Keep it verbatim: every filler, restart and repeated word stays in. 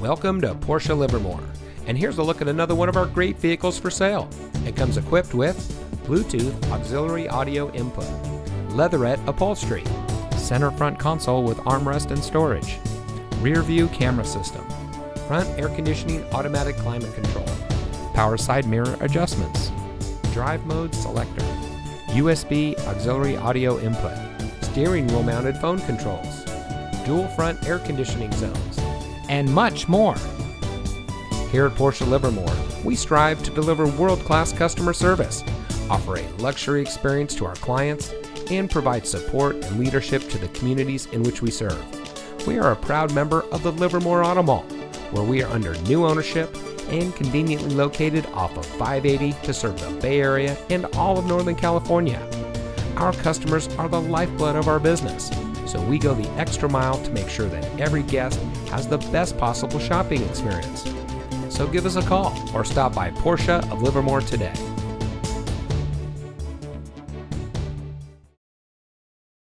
Welcome to Porsche Livermore, and here's a look at another one of our great vehicles for sale. It comes equipped with Bluetooth auxiliary audio input, leatherette upholstery, center front console with armrest and storage, rear view camera system, front air conditioning automatic climate control, power side mirror adjustments, drive mode selector, U S B auxiliary audio input, steering wheel mounted phone controls, dual front air conditioning zones, and much more. Here at Porsche Livermore, we strive to deliver world-class customer service, offer a luxury experience to our clients, and provide support and leadership to the communities in which we serve. We are a proud member of the Livermore Auto Mall, where we are under new ownership and conveniently located off of five eighty to serve the Bay Area and all of Northern California. Our customers are the lifeblood of our business, so we go the extra mile to make sure that every guest has the best possible shopping experience. So give us a call or stop by Porsche of Livermore today.